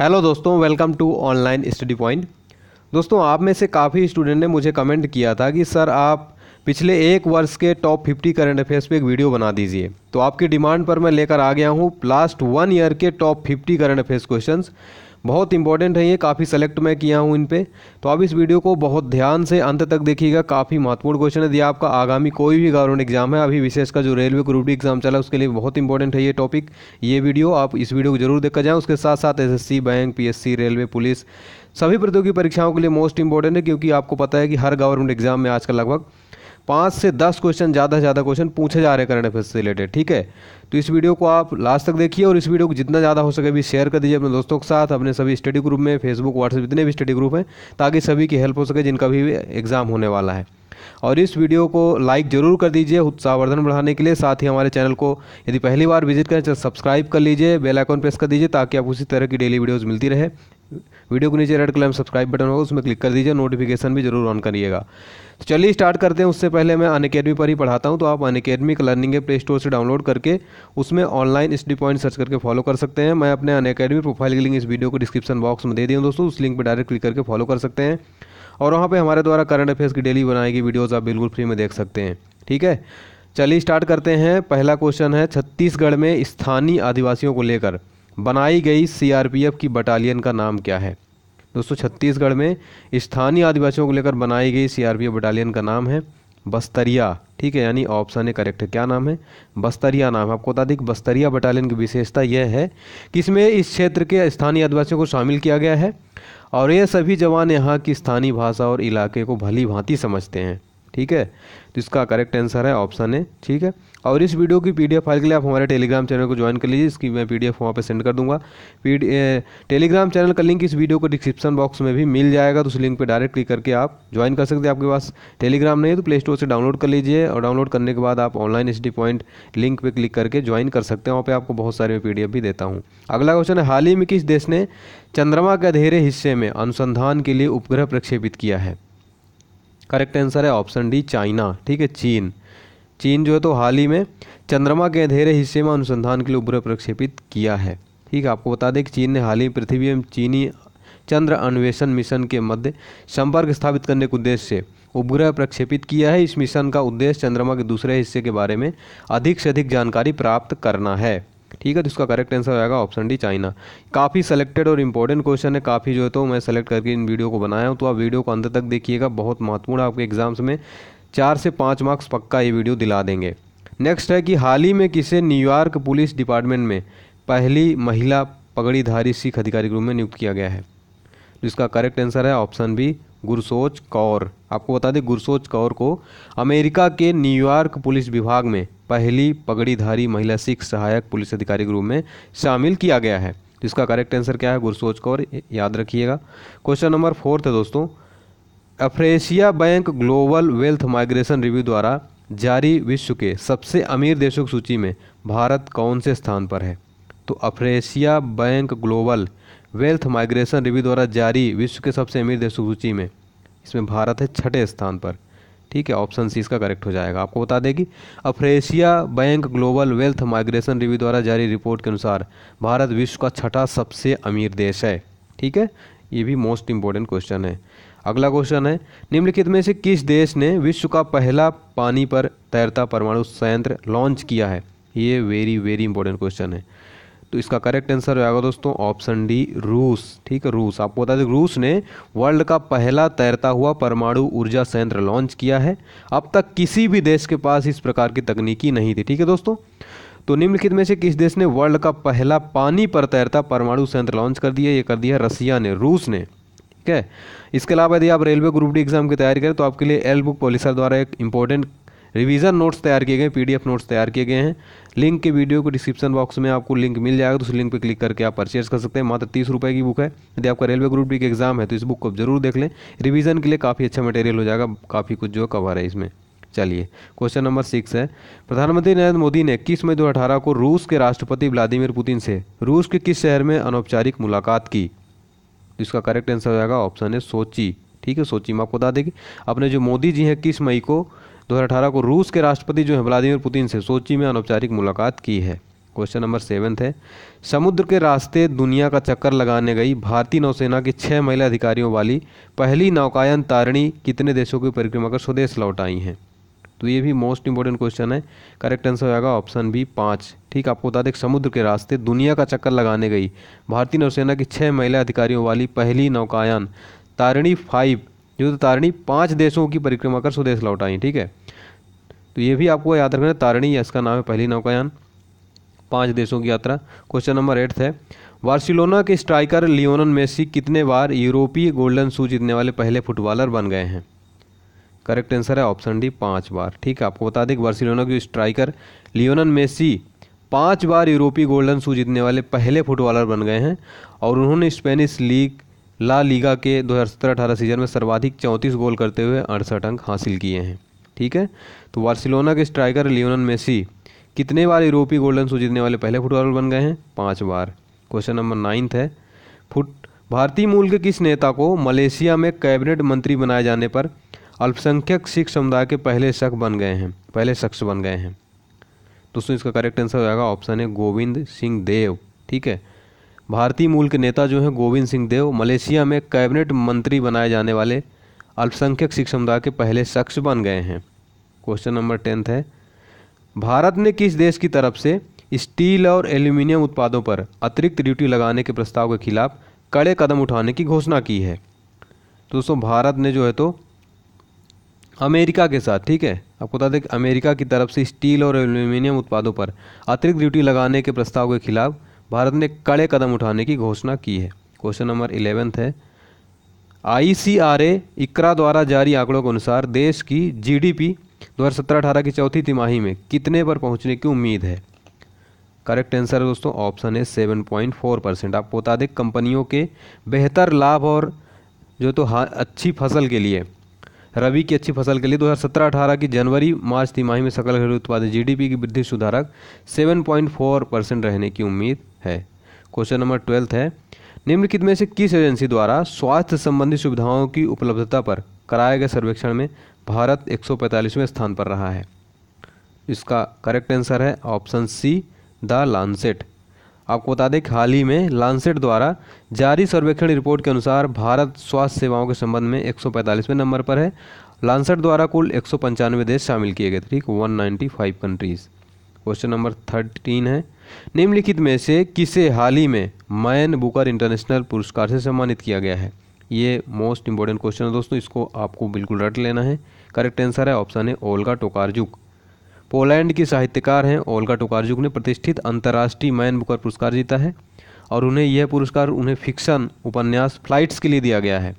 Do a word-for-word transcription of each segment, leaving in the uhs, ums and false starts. Hello दोस्तों, welcome to online study point. दोस्तों, आप में से काफ़ी स्टूडेंट ने मुझे कमेंट किया था कि सर आप पिछले एक वर्ष के टॉप फिफ्टी करंट अफेयर्स पे एक वीडियो बना दीजिए। तो आपकी डिमांड पर मैं लेकर आ गया हूँ लास्ट वन ईयर के top fifty current affairs questions. बहुत इंपॉर्टेंट है ये, काफ़ी सेलेक्ट मैं किया हूँ इन पर। तो आप इस वीडियो को बहुत ध्यान से अंत तक देखिएगा, काफ़ी महत्वपूर्ण क्वेश्चन है। यदि आपका आगामी कोई भी गवर्नमेंट एग्जाम है, अभी विशेष का जो रेलवे ग्रुप डी एग्जाम चला उसके लिए बहुत इंपॉर्टेंट है ये टॉपिक, ये वीडियो। आप इस वीडियो को जरूर देखकर जाएँ। उसके साथ साथ S S C, bank, P S C, railway, police सभी प्रतियोगी परीक्षाओं के लिए मोस्ट इंपॉर्टेंट है, क्योंकि आपको पता है कि हर गवर्नमेंट एग्जाम में आजकल लगभग पाँच से दस क्वेश्चन, ज़्यादा से ज़्यादा क्वेश्चन पूछे जा रहे हैं करंट अफेयर्स से रिलेटेड। ठीक है, तो इस वीडियो को आप लास्ट तक देखिए और इस वीडियो को जितना ज़्यादा हो सके भी शेयर कर दीजिए अपने दोस्तों के साथ, अपने सभी स्टडी ग्रुप में, फेसबुक, व्हाट्सएप, जितने भी स्टडी ग्रुप हैं, ताकि सभी की हेल्प हो सके जिनका भी एग्ज़ाम होने वाला है। और इस वीडियो को लाइक ज़रूर कर दीजिए उत्साहवर्धन बढ़ाने के लिए। साथ ही हमारे चैनल को यदि पहली बार विजिट करें तो सब्सक्राइब कर लीजिए, बेल आइकॉन प्रेस कर दीजिए ताकि आपको उसी तरह की डेली वीडियोज़ मिलती रहे। वीडियो के नीचे रेड कलर में सब्सक्राइब बटन होगा, उसमें क्लिक कर दीजिए। नोटिफिकेशन भी जरूर ऑन करिएगा। तो चलिए स्टार्ट करते हैं। उससे पहले मैं अनअकैडमी पर ही पढ़ाता हूं, तो आप अनअकैडमी का लर्निंग ऐप प्ले स्टोर से डाउनलोड करके उसमें ऑनलाइन स्टडी पॉइंट सर्च करके फॉलो कर सकते हैं। मैं अपने अनअकैडमी प्रोफाइल की लिंक इस वीडियो को डिस्क्रिप्शन बॉक्स में दे दिया हूं दोस्तों, उस लिंक पर डायरेक्ट क्लिक करके फॉलो कर सकते हैं और वहाँ पर हमारे द्वारा करंट अफेयर्स की डेली बनाई गई वीडियोज़ आप बिल्कुल फ्री में देख सकते हैं। ठीक है, चलिए स्टार्ट करते हैं। पहला क्वेश्चन है, छत्तीसगढ़ में स्थानीय आदिवासियों को लेकर बनाई गई सी आर पी एफ की बटालियन का नाम क्या है। दोस्तों, छत्तीसगढ़ में स्थानीय आदिवासियों को लेकर बनाई गई C R P F battalion का नाम है बस्तरिया। ठीक है, यानी ऑप्शन ए करेक्ट है। क्या नाम है? बस्तरिया नाम है। आपको बता दें कि बस्तरिया बटालियन की विशेषता यह है कि इसमें इस क्षेत्र के स्थानीय आदिवासियों को शामिल किया गया है और ये सभी जवान यहाँ की स्थानीय भाषा और इलाके को भली भांति समझते हैं। ठीक है, तो इसका करेक्ट आंसर है ऑप्शन ए। ठीक है, और इस वीडियो की पीडीएफ फाइल के लिए आप हमारे टेलीग्राम चैनल को ज्वाइन कर लीजिए। इसकी मैं पीडीएफ वहाँ पे सेंड कर दूंगा। टेलीग्राम चैनल का लिंक इस वीडियो को डिस्क्रिप्शन बॉक्स में भी मिल जाएगा, तो उस लिंक पे डायरेक्ट क्लिक करके आप ज्वाइन कर सकते हैं। आपके पास टेलीग्राम नहीं है तो प्ले स्टोर से डाउनलोड कर लीजिए और डाउनलोड करने के बाद आप ऑनलाइन स्टडी पॉइंट लिंक पर क्लिक करके ज्वाइन कर सकते हैं। वहाँ पर आपको बहुत सारे पीडीएफ भी देता हूँ। अगला क्वेश्चन है, हाल ही में किस देश ने चंद्रमा के अंधेरे हिस्से में अनुसंधान के लिए उपग्रह प्रक्षेपित किया है। करेक्ट आंसर है ऑप्शन डी चाइना। ठीक है, चीन। चीन जो है तो हाल ही में चंद्रमा के अंधेरे हिस्से में अनुसंधान के लिए उपग्रह प्रक्षेपित किया है। ठीक है, आपको बता दें कि चीन ने हाल ही पृथ्वी एवं चीनी चंद्र अन्वेषण मिशन के मध्य संपर्क स्थापित करने के उद्देश्य से उपग्रह प्रक्षेपित किया है। इस मिशन का उद्देश्य चंद्रमा के दूसरे हिस्से के बारे में अधिक से अधिक जानकारी प्राप्त करना है। ठीक है, तो इसका करेक्ट आंसर हो जाएगा ऑप्शन डी चाइना। काफ़ी सेलेक्टेड और इंपॉर्टेंट क्वेश्चन है, काफ़ी जो है तो मैं सेलेक्ट करके इन वीडियो को बनाया हूं, तो आप वीडियो को अंत तक देखिएगा। बहुत महत्वपूर्ण, आपके एग्जाम्स में चार से पाँच मार्क्स पक्का ये वीडियो दिला देंगे। नेक्स्ट है कि हाल ही में किसे न्यूयॉर्क पुलिस डिपार्टमेंट में पहली महिला पगड़ीधारी सिख अधिकारी के रूप में नियुक्त किया गया है। जिसका करेक्ट आंसर है ऑप्शन बी गुरसोच कौर। आपको बता दें गुरसोच कौर को अमेरिका के न्यूयॉर्क पुलिस विभाग में पहली पगड़ीधारी महिला सिख सहायक पुलिस अधिकारी के रूप में शामिल किया गया है। जिसका करेक्ट आंसर क्या है? गुरसोच कौर। याद रखिएगा। क्वेश्चन नंबर फोर्थ है दोस्तों, AfrAsia bank global wealth migration review द्वारा जारी विश्व के सबसे अमीर देशों की सूची में भारत कौन से स्थान पर है। तो AfrAsia bank global wealth migration review द्वारा जारी विश्व के सबसे अमीर देशों की सूची में इसमें भारत है छठे स्थान पर। ठीक है, ऑप्शन सी इसका करेक्ट हो जाएगा। आपको बता दें कि AfrAsia bank global wealth migration review द्वारा जारी रिपोर्ट के अनुसार भारत विश्व का छठा सबसे अमीर देश है। ठीक है, ये भी मोस्ट इंपॉर्टेंट क्वेश्चन है। अगला क्वेश्चन है, निम्नलिखित में से किस देश ने विश्व का पहला पानी पर तैरता परमाणु संयंत्र लॉन्च किया है। ये वेरी वेरी इंपॉर्टेंट क्वेश्चन है, तो इसका करेक्ट आंसर हो जाएगा दोस्तों ऑप्शन डी रूस। ठीक है, रूस। आपको बता दें रूस ने वर्ल्ड का पहला तैरता हुआ परमाणु ऊर्जा संयंत्र लॉन्च किया है। अब तक किसी भी देश के पास इस प्रकार की तकनीकी नहीं थी। ठीक है दोस्तों, तो निम्नलिखित में से किस देश ने वर्ल्ड का पहला पानी पर तैरता परमाणु संयंत्र लॉन्च कर दिया। ये कर दिया रसिया ने, रूस ने। ठीक है, इसके अलावा यदि आप रेलवे ग्रुप डी एग्जाम की तैयारी करें तो आपके लिए एल बुक पॉलिसर द्वारा एक इंपॉर्टेंट रिवीजन नोट्स तैयार किए गए, पीडीएफ नोट्स तैयार किए गए हैं। लिंक के वीडियो को डिस्क्रिप्शन बॉक्स में आपको लिंक मिल जाएगा, तो उस लिंक पर क्लिक करके आप परचेज कर सकते हैं। मात्र तीस रुपये की बुक है। यदि आपका रेलवे ग्रुप डी का एग्जाम है तो इस बुक को जरूर देख लें, रिवीजन के लिए काफ़ी अच्छा मटेरियल हो जाएगा। काफ़ी कुछ जो कवर है इसमें। चलिए, क्वेश्चन नंबर सिक्स है, प्रधानमंत्री नरेंद्र मोदी ने इक्कीस मई दो अठारह को रूस के राष्ट्रपति व्लादिमीर पुतिन से रूस के किस शहर में अनौपचारिक मुलाकात की। इसका करेक्ट आंसर हो जाएगा ऑप्शन है सोची। ठीक है, सोची में। आपको बता दें कि अपने जो मोदी जी हैं इक्कीस मई को दो हज़ार अठारह को रूस के राष्ट्रपति जो है व्लादिमीर पुतिन से सोची में अनौपचारिक मुलाकात की है। क्वेश्चन नंबर सेवेंथ है, समुद्र के रास्ते दुनिया का चक्कर लगाने गई भारतीय नौसेना की छह महिला अधिकारियों वाली पहली नौकायन तारणी कितने देशों की परिक्रमा कर स्वदेश लौट आई हैं? तो ये भी मोस्ट इंपॉर्टेंट क्वेश्चन है। करेक्ट आंसर हो जाएगा ऑप्शन बी पाँच। ठीक, आपको बता दें समुद्र के रास्ते दुनिया का चक्कर लगाने गई भारतीय नौसेना की छः महिला अधिकारियों वाली पहली नौकायन तारणी फाइव जो तो तारणी पाँच देशों की परिक्रमा कर स्वदेश लौट आई। ठीक है, तो ये भी आपको याद रखना है, तारणी इसका नाम है, पहली नौकायन पाँच देशों की यात्रा। क्वेश्चन नंबर एट्थ है, बार्सिलोना के स्ट्राइकर लियोनल मेसी कितने बार यूरोपीय गोल्डन शू जीतने वाले पहले फुटबॉलर बन गए हैं? करेक्ट आंसर है ऑप्शन डी पाँच बार। ठीक है, आपको बता दें बार्सिलोना के स्ट्राइकर लियोनल मेसी पाँच बार यूरोपीय गोल्डन शू जीतने वाले पहले फुटबॉलर बन गए हैं और उन्होंने स्पेनिश लीग ला लीगा के दो हज़ार सत्रह अठारह सीजन में सर्वाधिक चौंतीस गोल करते हुए अड़सठ अंक हासिल किए हैं। ठीक है, तो बार्सिलोना के स्ट्राइकर लियोनल मेसी कितने बार यूरोपीय गोल्डन शू जीतने वाले पहले फुटबॉलर बन गए हैं? पाँच बार। क्वेश्चन नंबर नाइन्थ है, फुट भारतीय मूल के किस नेता को मलेशिया में कैबिनेट मंत्री बनाए जाने पर अल्पसंख्यक सिख समुदाय के पहले शख्स बन गए हैं पहले शख्स बन गए हैं? दोस्तों इसका करेक्ट आंसर हो जाएगा ऑप्शन है गोविंद सिंह देव। ठीक है, भारतीय मूल के नेता जो हैं गोविंद सिंह देव मलेशिया में कैबिनेट मंत्री बनाए जाने वाले अल्पसंख्यक सिख समुदाय के पहले शख्स बन गए हैं। क्वेश्चन नंबर टेंथ है, भारत ने किस देश की तरफ से स्टील और एल्यूमिनियम उत्पादों पर अतिरिक्त ड्यूटी लगाने के प्रस्ताव के खिलाफ कड़े कदम उठाने की घोषणा की है? तो दोस्तों भारत ने जो है तो अमेरिका के साथ, ठीक है, आपको बता दें कि अमेरिका की तरफ से स्टील और एल्यूमिनियम उत्पादों पर अतिरिक्त ड्यूटी लगाने के प्रस्ताव के खिलाफ भारत ने कड़े कदम उठाने की घोषणा की है। क्वेश्चन नंबर इलेवेंथ है, आई सी आर ए इकरा द्वारा जारी आंकड़ों के अनुसार देश की जी डी पी दो हज़ार सत्रह अठारह की चौथी तिमाही में कितने पर पहुंचने की उम्मीद है? करेक्ट आंसर दोस्तों ऑप्शन है सात पॉइंट चार परसेंट। आपको बता दें कंपनियों के बेहतर लाभ और जो तो अच्छी फसल के लिए रबी की अच्छी फसल के लिए दो हज़ार सत्रह अठारह की जनवरी मार्च तिमाही में सकल घरेलू उत्पाद जी डी पी की वृद्धि सुधारक सात पॉइंट चार परसेंट रहने की उम्मीद है। क्वेश्चन नंबर ट्वेल्थ है, निम्नलिखित में से किस एजेंसी द्वारा स्वास्थ्य संबंधी सुविधाओं की उपलब्धता पर कराए गए सर्वेक्षण में भारत एक सौ पैंतालीसवें स्थान पर रहा है? इसका करेक्ट आंसर है ऑप्शन सी द लांसेट। आपको बता दें कि हाल ही में लांसेट द्वारा जारी सर्वेक्षण रिपोर्ट के अनुसार भारत स्वास्थ्य सेवाओं के संबंध में एक सौ पैंतालीसवें नंबर पर है। लांसेट द्वारा कुल एक सौ पंचानवे देश शामिल किए गए, ठीक, एक सौ पचानवे कंट्रीज। क्वेश्चन नंबर थर्टीन है, निम्नलिखित में से किसे हाल ही में मैन बुकर इंटरनेशनल पुरस्कार से सम्मानित किया गया है? ये मोस्ट इंपॉर्टेंट क्वेश्चन है दोस्तों, इसको आपको बिल्कुल रट लेना है। करेक्ट आंसर है ऑप्शन है ओल्गा टोकारजुक। पोलैंड की साहित्यकार हैं ओल्गा टोकारजुक ने प्रतिष्ठित अंतर्राष्ट्रीय मैन बुकर पुरस्कार जीता है और उन्हें यह पुरस्कार उन्हें फिक्शन उपन्यास फ्लाइट्स के लिए दिया गया है।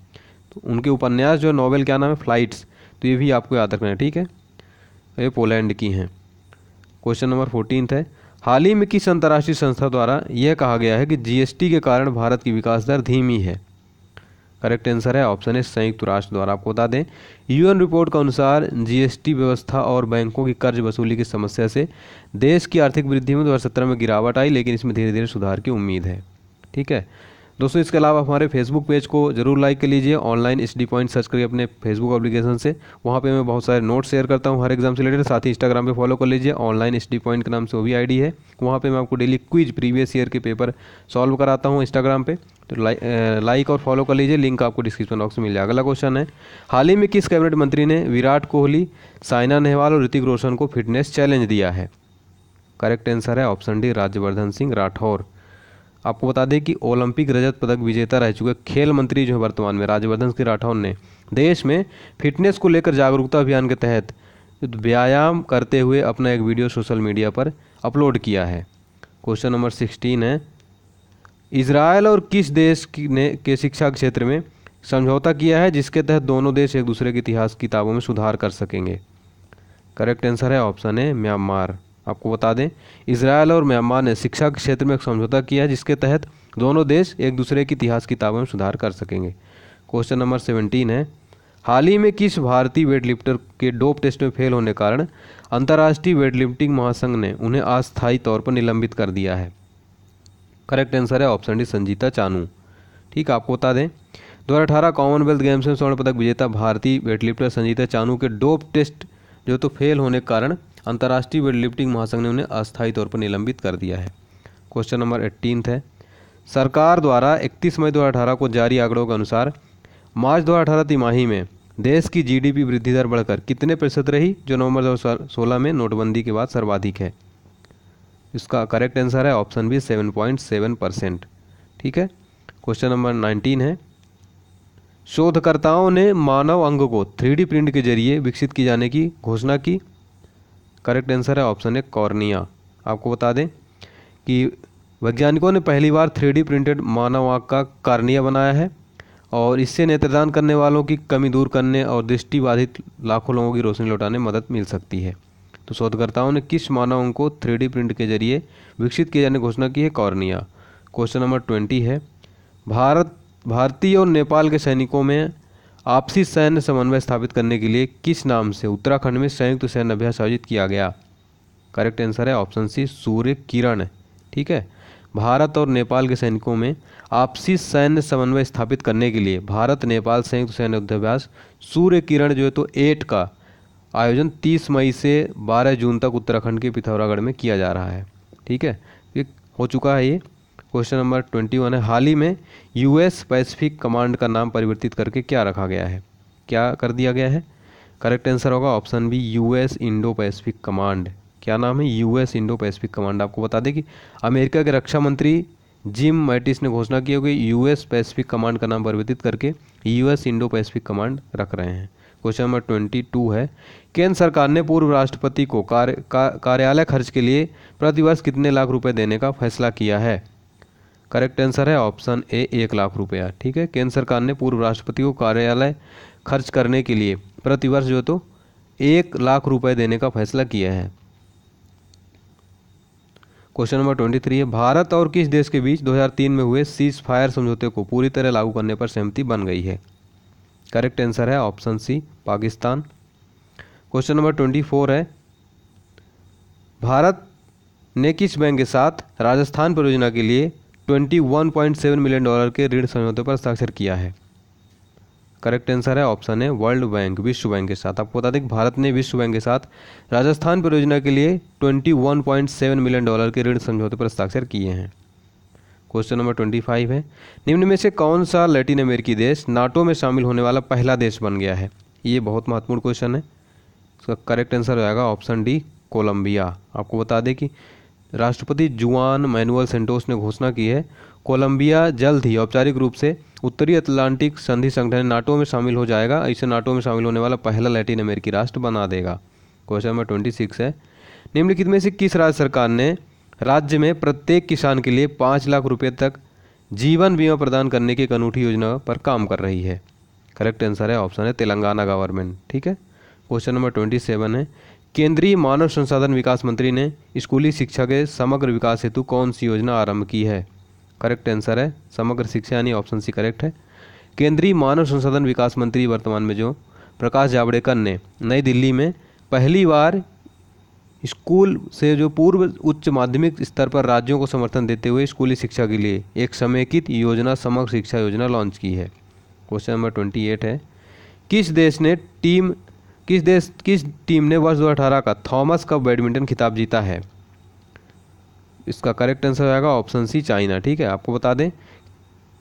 तो उनके उपन्यास जो नॉवेल क्या नाम है, फ्लाइट्स, तो ये भी आपको याद रखना है। ठीक है, ये पोलैंड की हैं। क्वेश्चन नंबर फोर्टीन है, हाल ही में किस अंतर्राष्ट्रीय संस्था द्वारा यह कहा गया है कि जी एस टी के कारण भारत की विकास दर धीमी है? करेक्ट आंसर है ऑप्शन है संयुक्त राष्ट्र द्वारा। आपको बता दें यू एन रिपोर्ट के अनुसार जी एस टी व्यवस्था और बैंकों की कर्ज वसूली की समस्या से देश की आर्थिक वृद्धि में दो हज़ार सत्रह में गिरावट आई, लेकिन इसमें धीरे धीरे सुधार की उम्मीद है। ठीक है दोस्तों, इसके अलावा हमारे फेसबुक पेज को जरूर लाइक कर लीजिए, ऑनलाइन स्टडी पॉइंट सर्च करिए अपने फेसबुक एप्लीकेशन से, वहाँ पे मैं बहुत सारे नोट्स शेयर करता हूँ हर एग्जाम से रिलेटेड। साथ ही इंस्टाग्राम पे फॉलो कर लीजिए, ऑनलाइन स्टडी पॉइंट के नाम से वो भी आईडी है, वहाँ पे मैं आपको डेली क्विज प्रीवियस ईयर के पेपर सॉल्व कराता हूँ इंस्टाग्राम पर, तो लाइक लाइक और फॉलो कर लीजिए, लिंक आपको डिस्क्रिप्शन बॉक्स में मिल जाएगा। अगला क्वेश्चन है, हाल ही में किस कैबिनेट मंत्री ने विराट कोहली, साइना नेहवाल और ऋतिक रोशन को फिटनेस चैलेंज दिया है? करेक्ट आंसर है ऑप्शन डी राज्यवर्धन सिंह राठौर। आपको बता दें कि ओलंपिक रजत पदक विजेता रह चुके खेल मंत्री जो है वर्तमान में राज्यवर्धन सिंह राठौर ने देश में फिटनेस को लेकर जागरूकता अभियान के तहत व्यायाम करते हुए अपना एक वीडियो सोशल मीडिया पर अपलोड किया है। क्वेश्चन नंबर सोलह है, इजरायल और किस देश ने के शिक्षा क्षेत्र में समझौता किया है जिसके तहत दोनों देश एक दूसरे के इतिहास किताबों में सुधार कर सकेंगे? करेक्ट आंसर है ऑप्शन है म्यांमार। आपको बता दें इजरायल और म्यांमार ने शिक्षा के क्षेत्र में एक समझौता किया है जिसके तहत दोनों देश एक दूसरे की इतिहास किताबों में सुधार कर सकेंगे। क्वेश्चन नंबर सत्रह है, हाल ही में किस भारतीय वेटलिफ्टर के डोप टेस्ट में फेल होने के कारण अंतर्राष्ट्रीय वेटलिफ्टिंग महासंघ ने उन्हें अस्थायी तौर पर निलंबित कर दिया है? करेक्ट आंसर है ऑप्शन डी संजीता चानू। ठीक, आपको बता दें दो हज़ार अठारह कॉमनवेल्थ गेम्स में स्वर्ण पदक विजेता भारतीय वेटलिफ्टर संजीता चानू के डोप टेस्ट जो तो फेल होने के कारण अंतर्राष्ट्रीय वेट लिफ्टिंग महासंघ ने उन्हें अस्थायी तौर पर निलंबित कर दिया है। क्वेश्चन नंबर एट्टीन है, सरकार द्वारा इकतीस मई दो हज़ार अठारह को जारी आंकड़ों के अनुसार मार्च दो हज़ार अठारह तिमाही में देश की जीडीपी वृद्धि दर बढ़कर कितने प्रतिशत रही जो नवंबर दो हज़ार सोलह में नोटबंदी के बाद सर्वाधिक है। इसका करेक्ट आंसर है ऑप्शन बी सात पॉइंट सात परसेंट। ठीक है, क्वेश्चन नंबर नाइनटीन है, शोधकर्ताओं ने मानव अंग को थ्री डी प्रिंट के जरिए विकसित किए जाने की घोषणा की। करेक्ट आंसर है ऑप्शन ए कॉर्निया। आपको बता दें कि वैज्ञानिकों ने पहली बार थ्री डी प्रिंटेड मानव आँख का कॉर्निया बनाया है और इससे नेत्रदान करने वालों की कमी दूर करने और दृष्टिबाधित लाखों लोगों की रोशनी लौटाने मदद मिल सकती है। तो शोधकर्ताओं ने किस मानव अंग को थ्री डी प्रिंट के जरिए विकसित किए जाने की घोषणा की है, कॉर्निया। क्वेश्चन नंबर ट्वेंटी है, भारत भारतीय और नेपाल के सैनिकों में आपसी सैन्य समन्वय स्थापित करने के लिए किस नाम से उत्तराखंड में संयुक्त सैन्य अभ्यास आयोजित किया गया। करेक्ट आंसर है ऑप्शन सी सूर्य किरण। ठीक है, भारत और नेपाल के सैनिकों में आपसी सैन्य समन्वय स्थापित करने के लिए भारत नेपाल संयुक्त सैन्य युद्धाभ्यास सूर्य किरण जो है तो एट का आयोजन तीस मई से बारह जून तक उत्तराखंड के पिथौरागढ़ में किया जा रहा है। ठीक है, ये हो चुका है। ये क्वेश्चन नंबर इक्कीस है, हाल ही में यूएस पैसिफिक कमांड का नाम परिवर्तित करके क्या रखा गया है, क्या कर दिया गया है। करेक्ट आंसर होगा option B US Indo Pacific command. क्या नाम है, यूएस इंडो पैसिफिक कमांड। आपको बता दें कि अमेरिका के रक्षा मंत्री जिम मैटिस ने घोषणा की होगी यूएस पैसिफिक कमांड का नाम परिवर्तित करके यूएस इंडो पैसिफिक कमांड रख रहे हैं। क्वेश्चन नंबर ट्वेंटी टू है, केंद्र सरकार ने पूर्व राष्ट्रपति को कार्य का, कार्यालय खर्च के लिए प्रतिवर्ष कितने लाख रुपए देने का फैसला किया है। करेक्ट आंसर है ऑप्शन ए एक लाख रुपया। ठीक है, केंद्र सरकार ने पूर्व राष्ट्रपति को कार्यालय खर्च करने के लिए प्रतिवर्ष जो तो एक लाख रुपये देने का फैसला किया है। क्वेश्चन नंबर ट्वेंटी थ्री है, भारत और किस देश के बीच दो हज़ार तीन में हुए सीज फायर समझौते को पूरी तरह लागू करने पर सहमति बन गई है। करेक्ट आंसर है option C Pakistan. Question number twenty four है, भारत ने किस बैंक के साथ राजस्थान परियोजना के लिए इक्कीस पॉइंट सात मिलियन डॉलर के ऋण समझौते पर हस्ताक्षर किया है। करेक्ट आंसर है ऑप्शन है वर्ल्ड बैंक, विश्व बैंक के साथ। आपको बता दें भारत ने विश्व बैंक के साथ राजस्थान परियोजना के लिए इक्कीस पॉइंट सात मिलियन डॉलर के ऋण समझौते पर हस्ताक्षर किए हैं। क्वेश्चन नंबर पच्चीस है, निम्न में से कौन सा लैटिन अमेरिकी देश नाटो में शामिल होने वाला पहला देश बन गया है। ये बहुत महत्वपूर्ण क्वेश्चन है। इसका करेक्ट आंसर होगा ऑप्शन डी कोलम्बिया। आपको बता दें कि राष्ट्रपति जुआन मैनुअल सेंटोस ने घोषणा की है कोलंबिया जल्द ही औपचारिक रूप से उत्तरी अटलांटिक संधि संगठन नाटो में शामिल हो जाएगा। इसे नाटो में शामिल होने वाला पहला लैटिन अमेरिकी राष्ट्र बना देगा। क्वेश्चन नंबर ट्वेंटी सिक्स है, निम्नलिखित में से किस राज्य सरकार ने राज्य में प्रत्येक किसान के लिए पाँच लाख रुपये तक जीवन बीमा प्रदान करने की एक अनूठी योजना पर काम कर रही है। करेक्ट आंसर है ऑप्शन है तेलंगाना गवर्नमेंट। ठीक है, क्वेश्चन नंबर ट्वेंटी सेवन है, केंद्रीय मानव संसाधन विकास मंत्री ने स्कूली शिक्षा के समग्र विकास हेतु कौन सी योजना आरंभ की है। करेक्ट आंसर है समग्र शिक्षा यानी ऑप्शन सी करेक्ट है। केंद्रीय मानव संसाधन विकास मंत्री वर्तमान में जो प्रकाश जावड़ेकर ने नई दिल्ली में पहली बार स्कूल से जो पूर्व उच्च माध्यमिक स्तर पर राज्यों को समर्थन देते हुए स्कूली शिक्षा के लिए एक समेकित योजना समग्र शिक्षा योजना लॉन्च की है। क्वेश्चन नंबर ट्वेंटी एट है, किस देश ने टीम किस देश किस टीम ने वर्ष दो हज़ार अठारह का थॉमस कप बैडमिंटन खिताब जीता है। इसका करेक्ट आंसर आएगा ऑप्शन सी चाइना। ठीक है, आपको बता दें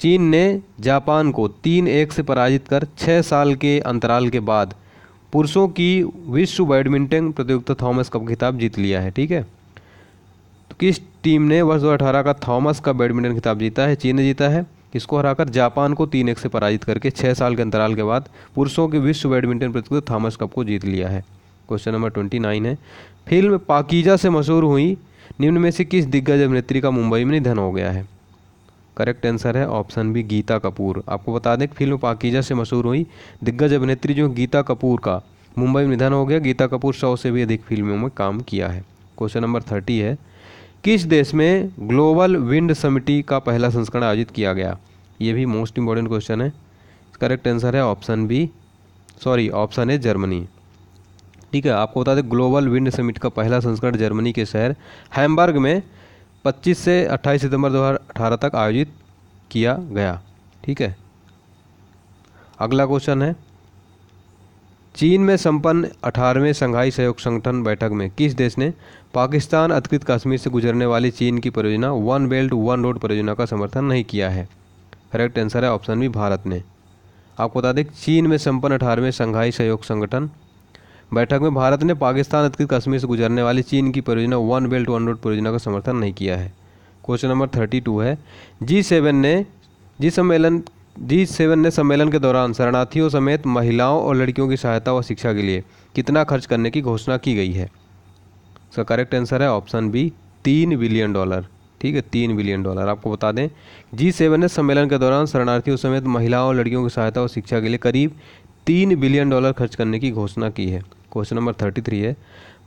चीन ने जापान को तीन एक से पराजित कर छः साल के अंतराल के बाद पुरुषों की विश्व बैडमिंटन प्रतियोगिता थॉमस कप खिताब जीत लिया है। ठीक है, तो किस टीम ने वर्ष दो हज़ार अठारह का थॉमस कप बैडमिंटन खिताब जीता है। चीन ने जीता है, इसको हराकर जापान को तीन एक से पराजित करके छः साल के अंतराल के बाद पुरुषों के विश्व बैडमिंटन प्रतियोगिता थॉमस कप को जीत लिया है। क्वेश्चन नंबर ट्वेंटी नाइन है, फिल्म पाकीजा से मशहूर हुई निम्न में से किस दिग्गज अभिनेत्री का मुंबई में निधन हो गया है। करेक्ट आंसर है ऑप्शन बी गीता कपूर। आपको बता दें फिल्म पाकीजा से मशहूर हुई दिग्गज अभिनेत्री जो गीता कपूर का मुंबई में निधन हो गया। गीता कपूर सौ से भी अधिक फिल्मों में काम किया है। क्वेश्चन नंबर थर्टी है, किस देश में ग्लोबल विंड समिटी का पहला संस्करण आयोजित किया गया। ये भी मोस्ट इंपॉर्टेंट क्वेश्चन है। करेक्ट आंसर है option B sorry option A Germany. ठीक है, आपको बता दें ग्लोबल विंड समिट का पहला संस्करण जर्मनी के शहर हैम्बर्ग में पच्चीस से अट्ठाईस सितंबर दो हज़ार अठारह तक आयोजित किया गया। ठीक है, अगला क्वेश्चन है, चीन में संपन्न अठारहवें शंघाई सहयोग संगठन बैठक में किस देश ने पाकिस्तान अधिकृत कश्मीर से गुजरने वाली चीन की परियोजना वन बेल्ट वन रोड परियोजना का समर्थन नहीं किया है? करेक्ट आंसर है ऑप्शन बी भारत ने। आपको बता दें चीन में संपन्न अठारहवें शंघाई सहयोग संगठन बैठक में भारत ने पाकिस्तान अधिकृत कश्मीर से गुजरने वाली चीन की परियोजना वन बेल्ट वन रोड परियोजना का समर्थन नहीं किया है। क्वेश्चन नंबर थर्टी टू है जी सेवन ने जी सम्मेलन जी सेवन ने सम्मेलन के दौरान शरणार्थियों समेत महिलाओं और लड़कियों की सहायता व शिक्षा के लिए कितना खर्च करने की घोषणा की गई है? इसका करेक्ट आंसर है ऑप्शन बी तीन बिलियन डॉलर। ठीक है, तीन बिलियन डॉलर। आपको बता दें जी सेवन ने सम्मेलन के दौरान शरणार्थियों समेत महिलाओं और लड़कियों की सहायता और शिक्षा के लिए करीब तीन बिलियन डॉलर खर्च करने की घोषणा की है। क्वेश्चन नंबर थर्टी थ्री है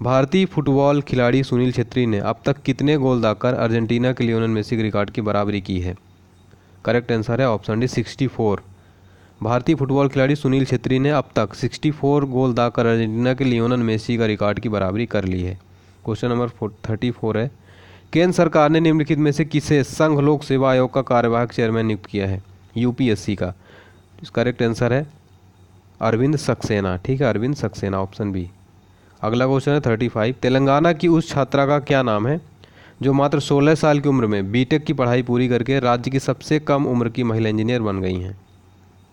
भारतीय फुटबॉल खिलाड़ी सुनील छेत्री ने अब तक कितने गोल दागकर अर्जेंटीना के लियोनेल मेसी के रिकॉर्ड की बराबरी की है? करेक्ट आंसर है ऑप्शन डी सिक्सटी फोर। भारतीय फुटबॉल खिलाड़ी सुनील छेत्री ने अब तक सिक्सटी फोर गोल दागकर अर्जेंटीना के लियोनेल मेसी का रिकॉर्ड की बराबरी कर ली है। क्वेश्चन नंबर थर्टी फोर है केंद्र सरकार ने निम्नलिखित में से किसे संघ लोक सेवा आयोग का कार्यवाहक चेयरमैन नियुक्त किया है? यूपीएससी का। इसका करेक्ट आंसर है अरविंद सक्सेना। ठीक है, अरविंद सक्सेना ऑप्शन बी। अगला क्वेश्चन है थर्टी फाइव तेलंगाना की उस छात्रा का क्या नाम है जो मात्र सोलह साल की उम्र में बीटेक की पढ़ाई पूरी करके राज्य की सबसे कम उम्र की महिला इंजीनियर बन गई हैं?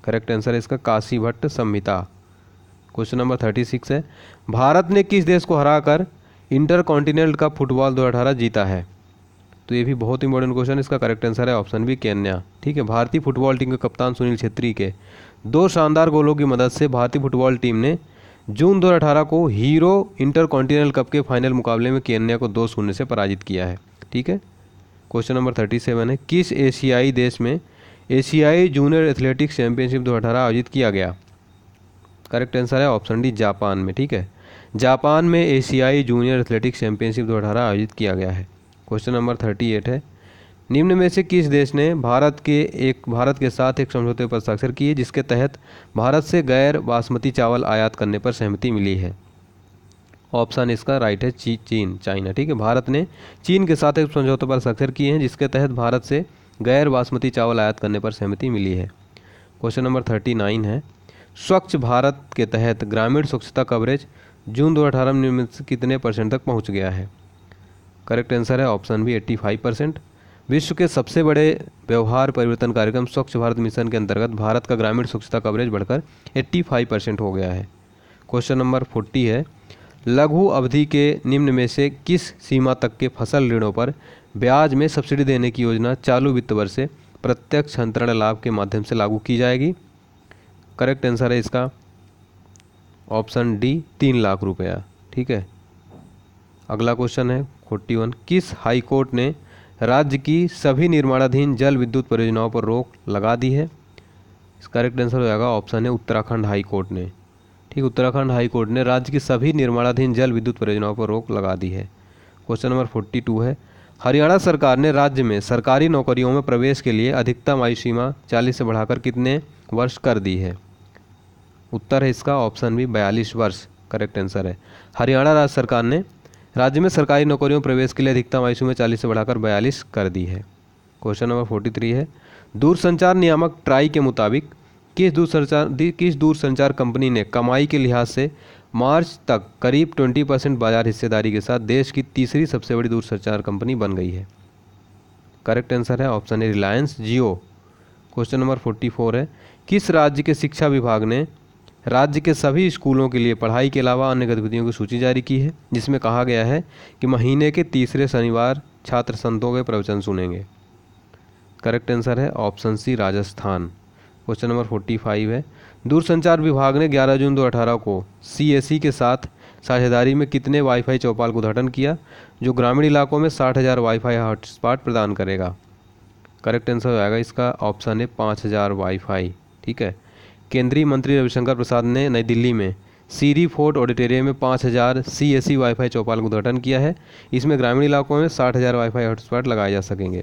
करेक्ट आंसर है इसका Kashi Bhatt Samhita. Question number thirty six है भारत ने किस देश को हराकर इंटर कॉन्टिनेंटल कप फुटबॉल दो हज़ार अठारह जीता है? तो ये भी बहुत इंपॉर्टेंट क्वेश्चन है। इसका करेक्ट आंसर है ऑप्शन बी केन्या। ठीक है, भारतीय फुटबॉल टीम के कप्तान सुनील छेत्री के दो शानदार गोलों की मदद से भारतीय फुटबॉल टीम ने जून दो हज़ार अठारह को हीरो इंटर कॉन्टिनेंटल कप के फाइनल मुकाबले में केन्या को दो शून्य से पराजित किया है। ठीक है, क्वेश्चन नंबर थर्टी सेवन है किस एशियाई देश में एशियाई जूनियर एथलेटिक्स चैंपियनशिप दो हज़ार अठारह आयोजित किया गया? करेक्ट आंसर है ऑप्शन डी जापान में। ठीक है, जापान में एशियाई जूनियर एथलेटिक्स चैंपियनशिप दो हज़ार अठारह आयोजित किया गया है। क्वेश्चन नंबर अड़तीस है निम्न में से किस देश ने भारत के एक भारत के साथ एक समझौते पर हस्ताक्षर किए जिसके तहत भारत से गैर बासमती चावल आयात करने पर सहमति मिली है? ऑप्शन इसका राइट है ची, चीन चाइना। ठीक है, भारत ने चीन के साथ एक समझौते पर हस्ताक्षर किए हैं जिसके तहत भारत से गैर बासमती चावल आयात करने पर सहमति मिली है। क्वेश्चन नंबर उनतालीस है स्वच्छ भारत के तहत ग्रामीण स्वच्छता कवरेज जून दो हज़ार अठारह में निम्नलिखित से कितने परसेंट तक पहुंच गया है? करेक्ट आंसर है ऑप्शन बी पचासी परसेंट। विश्व के सबसे बड़े व्यवहार परिवर्तन कार्यक्रम स्वच्छ भारत मिशन के अंतर्गत भारत का ग्रामीण स्वच्छता कवरेज बढ़कर पचासी परसेंट हो गया है। क्वेश्चन नंबर चालीस है लघु अवधि के निम्न में से किस सीमा तक के फसल ऋणों पर ब्याज में सब्सिडी देने की योजना चालू वित्त वर्ष से प्रत्यक्ष अंतरण लाभ के माध्यम से लागू की जाएगी? करेक्ट आंसर है इसका ऑप्शन डी तीन लाख रुपया। ठीक है, अगला क्वेश्चन है फोर्टी वन किस हाई कोर्ट ने राज्य की सभी निर्माणाधीन जल विद्युत परियोजनाओं पर रोक लगा दी है? इसका करेक्ट आंसर हो जाएगा ऑप्शन है उत्तराखंड हाई कोर्ट ने। ठीक, उत्तराखंड हाई कोर्ट ने राज्य की सभी निर्माणाधीन जल विद्युत परियोजनाओं पर रोक लगा दी है। क्वेश्चन नंबर फोर्टी टू है हरियाणा सरकार ने राज्य में सरकारी नौकरियों में प्रवेश के लिए अधिकतम आयु सीमा चालीस से बढ़ाकर कितने वर्ष कर दी है? उत्तर है इसका ऑप्शन भी बयालीस वर्ष। करेक्ट आंसर है हरियाणा राज्य सरकार ने राज्य में सरकारी नौकरियों में प्रवेश के लिए अधिकतम आयु सीमा चालीस से बढ़ाकर बयालीस कर दी है। क्वेश्चन नंबर फोर्टी थ्री है दूरसंचार नियामक ट्राई के मुताबिक किस दूरसंचार किस दूरसंचार कंपनी ने कमाई के लिहाज से मार्च तक करीब ट्वेंटी परसेंट बाजार हिस्सेदारी के साथ देश की तीसरी सबसे बड़ी दूरसंचार कंपनी बन गई है? करेक्ट आंसर है option A Reliance Jio. Question number forty four है किस राज्य के शिक्षा विभाग ने राज्य के सभी स्कूलों के लिए पढ़ाई के अलावा अन्य गतिविधियों की सूची जारी की है जिसमें कहा गया है कि महीने के तीसरे शनिवार छात्र संतों के प्रवचन सुनेंगे? करेक्ट आंसर है option C Rajasthan. Question number forty five है दूरसंचार विभाग ने ग्यारह जून दो हज़ार अठारह को सीएससी के साथ साझेदारी में कितने वाईफाई चौपाल का उद्घाटन किया जो ग्रामीण इलाकों में साठ हज़ार वाईफाई हॉटस्पॉट प्रदान करेगा? करेक्ट आंसर हो जाएगा इसका ऑप्शन है पाँच हज़ार वाईफाई। ठीक है, केंद्रीय मंत्री रविशंकर प्रसाद ने नई दिल्ली में सीरी फोर्ट ऑडिटोरियम में पाँच हज़ार सीएससी वाईफाई चौपाल का उद्घाटन किया है। इसमें ग्रामीण इलाकों में साठ हज़ार वाईफाई हॉटस्पॉट लगाए जा सकेंगे।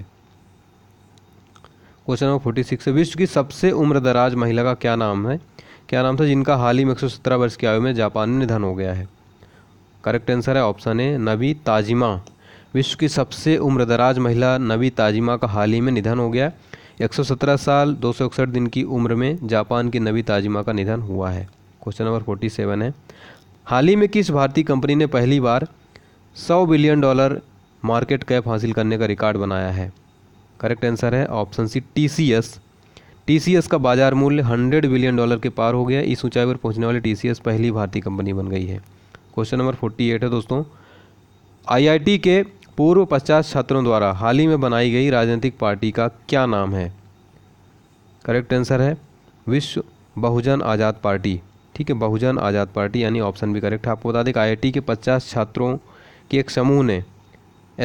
क्वेश्चन नंबर फोर्टी सिक्स विश्व की सबसे उम्रदराज महिला का क्या नाम है क्या नाम था जिनका हाल ही में एक सौ सत्रह वर्ष की आयु में जापान में निधन हो गया है? करेक्ट आंसर है ऑप्शन ए नबी ताजिमा। विश्व की सबसे उम्रदराज महिला नबी ताजिमा का हाल ही में निधन हो गया। एक सौ सत्रह साल दो सौ इकसठ दिन की उम्र में जापान की नबी ताजिमा का निधन हुआ है। क्वेश्चन नंबर फोर्टी सेवन है, हाल ही में किस भारतीय कंपनी ने पहली बार सौ बिलियन डॉलर मार्केट कैप हासिल करने का रिकॉर्ड बनाया है? करेक्ट आंसर है option C T C S. T C S का बाजार मूल्य हंड्रेड बिलियन डॉलर के पार हो गया। इस ऊंचाई पर पहुंचने वाली टी सी एस पहली भारतीय कंपनी बन गई है। क्वेश्चन नंबर फोर्टी एट है दोस्तों, आई आई टी के पूर्व पचास छात्रों द्वारा हाल ही में बनाई गई राजनीतिक पार्टी का क्या नाम है? करेक्ट आंसर है विश्व बहुजन आज़ाद पार्टी। ठीक है, बहुजन आज़ाद पार्टी यानी ऑप्शन भी करेक्ट है। आपको बता दें कि आई आई टी के पचास छात्रों के एक समूह ने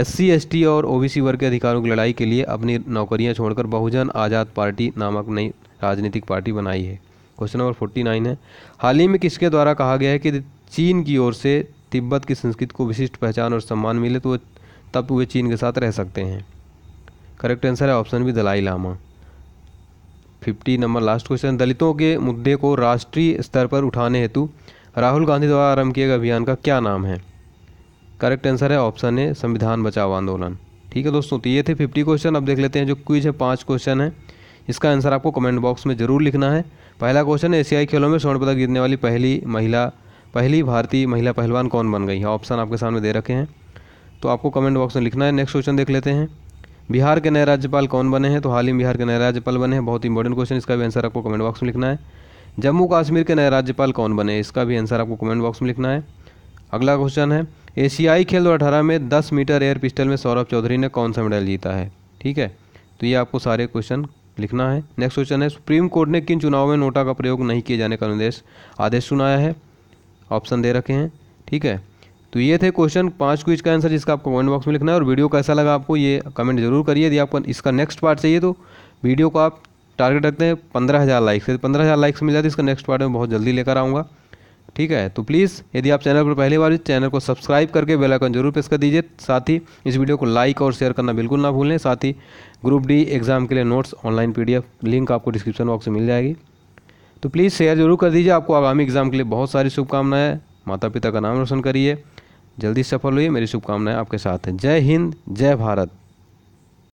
एससी एसटी और ओबीसी वर्ग के अधिकारों की लड़ाई के लिए अपनी नौकरियां छोड़कर बहुजन आज़ाद पार्टी नामक नई राजनीतिक पार्टी बनाई है। क्वेश्चन नंबर फोर्टी नाइन है, हाल ही में किसके द्वारा कहा गया है कि चीन की ओर से तिब्बत की संस्कृति को विशिष्ट पहचान और सम्मान मिले तो तब वे चीन के साथ रह सकते हैं? करेक्ट आंसर है option B Dalai Lama. Fifty number last question, दलितों के मुद्दे को राष्ट्रीय स्तर पर उठाने हेतु राहुल गांधी द्वारा आरंभ किए गए अभियान का क्या नाम है? करेक्ट आंसर है ऑप्शन ए संविधान बचाओ आंदोलन। ठीक है दोस्तों, तो ये थे फिफ्टी क्वेश्चन। अब देख लेते हैं जो क्विज है, पाँच क्वेश्चन है। इसका आंसर आपको कमेंट बॉक्स में जरूर लिखना है। पहला क्वेश्चन, एशियाई खेलों में स्वर्ण पदक जीतने वाली पहली महिला पहली भारतीय महिला पहलवान कौन बन गई है? ऑप्शन आपके सामने दे रखे हैं, तो आपको कमेंट बॉक्स में लिखना है। नेक्स्ट क्वेश्चन देख लेते हैं, बिहार के नए राज्यपाल कौन बने हैं? तो हाल ही में बिहार के नए राज्यपाल बने हैं, बहुत इंपॉर्टेंट क्वेश्चन, इसका भी आंसर आपको कमेंट बॉक्स में लिखना है। जम्मू कश्मीर के नए राज्यपाल कौन बने? इसका भी आंसर आपको कमेंट बॉक्स में लिखना है। अगला क्वेश्चन है, एशियाई खेल दो अठारह में दस मीटर एयर पिस्टल में सौरभ चौधरी ने कौन सा मेडल जीता है? ठीक है, तो ये आपको सारे क्वेश्चन लिखना है। नेक्स्ट क्वेश्चन है, सुप्रीम कोर्ट ने किन चुनाव में नोटा का प्रयोग नहीं किए जाने का निर्देश आदेश सुनाया है? ऑप्शन दे रखे हैं। ठीक है, तो ये थे क्वेश्चन पाँच क्विज का आंसर, जिसका आपको कमेंट बॉक्स में लिखना है। और वीडियो कैसा लगा आपको ये कमेंट जरूर करिए। यदि आपको इसका नेक्स्ट पार्ट चाहिए तो वीडियो को आप टारगेट रखते हैं पंद्रह हज़ार लाइक से, पंद्रह हज़ार लाइक्स मिल जाती है इसका नेक्स्ट पार्ट में बहुत जल्दी लेकर आऊँगा। ठीक है, तो प्लीज़ यदि आप चैनल पर पहली बार, चैनल को सब्सक्राइब करके बेल आइकन जरूर प्रेस कर दीजिए। साथ ही इस वीडियो को लाइक और शेयर करना बिल्कुल ना भूलें। साथ ही ग्रुप डी एग्ज़ाम के लिए नोट्स ऑनलाइन पीडीएफ लिंक आपको डिस्क्रिप्शन बॉक्स में मिल जाएगी, तो प्लीज़ शेयर जरूर कर दीजिए। आपको आगामी एग्ज़ाम के लिए बहुत सारी शुभकामनाएं। माता पिता का नाम रोशन करिए, जल्दी सफल होइए, मेरी शुभकामनाएं आपके साथ हैं। जय हिंद, जय भारत।